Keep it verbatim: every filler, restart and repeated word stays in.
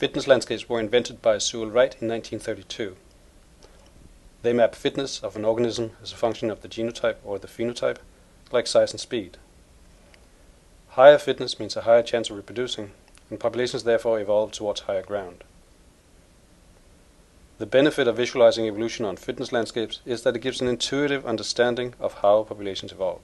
Fitness landscapes were invented by Sewall Wright in nineteen thirty-two. They map fitness of an organism as a function of the genotype or the phenotype, like size and speed. Higher fitness means a higher chance of reproducing, and populations therefore evolve towards higher ground. The benefit of visualizing evolution on fitness landscapes is that it gives an intuitive understanding of how populations evolve.